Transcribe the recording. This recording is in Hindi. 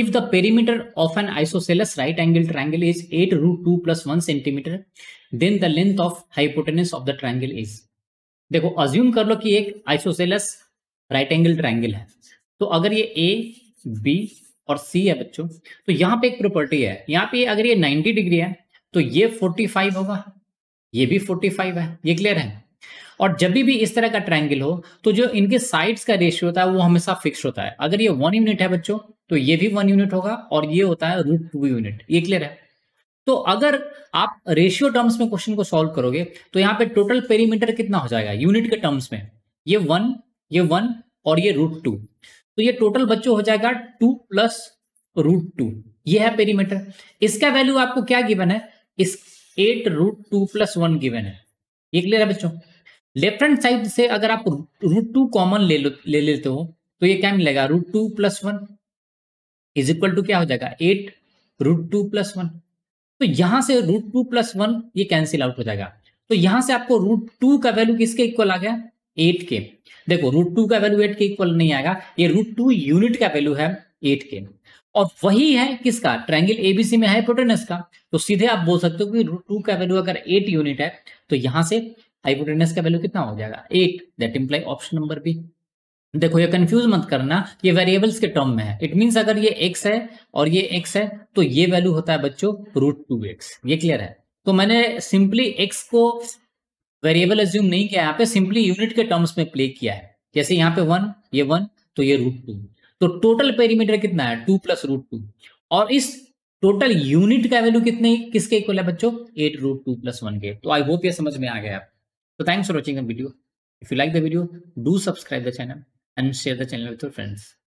If the perimeter of an isosceles right angle triangle is 8 root 2 plus 1 centimeter, then the length of hypotenuse of the triangle is. देखो अज्यूम कर लो कि एक आइसोसेलस राइट एंगल ट्राइंगल है, तो अगर ये ए बी और सी है बच्चों, तो यहाँ पे एक प्रॉपर्टी है, यहाँ पे अगर ये 90 डिग्री है तो ये 45 होगा, ये भी 45 है, ये क्लियर है। और जब भी इस तरह का ट्राइंगल हो तो जो इनके साइड्स का रेशियो होता है वो हमेशा फिक्स होता है। अगर ये 1 यूनिट है बच्चों तो ये भी 1 यूनिट होगा और ये होता है √2 यूनिट, ये क्लियर है। तो अगर आप रेशियो टर्म्स में क्वेश्चन को सॉल्व करोगे तो यहाँ पे टोटल पेरीमीटर कितना हो जाएगा यूनिट के टर्म्स में, ये 1 और ये √2, तो ये टोटल बच्चों हो जाएगा 2 + √2, ये है पेरीमीटर। इसका वैल्यू आपको क्या गिवन है, इस 8 √2 + 1 गिवन है, ये क्लियर है बच्चों। लेफ्ट हैंड साइड से अगर आप √2 कॉमन ले लेते हो तो ये क्या मिलेगा, √2 + 1 इज इक्वल टू क्या हो जाएगा 8 √2 + 1। तो यहां से √2 + 1 ये कैंसिल आउट हो जाएगा, तो यहां से आपको √2 का वैल्यू किसके इक्वल आ गया, 8 के। देखो √2 का वैल्यू 8 के इक्वल नहीं आएगा, ये √2 यूनिट का वैल्यू है 8 के, और वही है किसका, ट्रायंगल एबीसी में हाइपोटेनस का। तो सीधे आप बोल सकते हो कि √2 का वैल्यू अगर 8 यूनिट है तो यहां से हाइपोटेनस का वैल्यू कितना हो जाएगा 8, that imply option number B. देखो ये कंफ्यूज मत करना, ये वेरिएबल्स के टर्म में है, इट मींस अगर ये x है और ये x है तो ये वैल्यू होता है बच्चों √2x, ये क्लियर है। तो मैंने सिंपली x को वेरिएबल अज्यूम नहीं किया, यहाँ पे सिंपली यूनिट के टर्म्स में प्ले किया है। जैसे यहाँ पे 1, ये 1 तो ये √2, तो टोटल पेरीमीटर कितना है 2 + √2, और इस टोटल यूनिट का वैल्यू कितने किसके इक्वल है बच्चों 8 √2 + 1 के। तो आई होप ये समझ में आ गया। तो thanks for watching the video. If you like the video, do subscribe the channel and share the channel with your friends.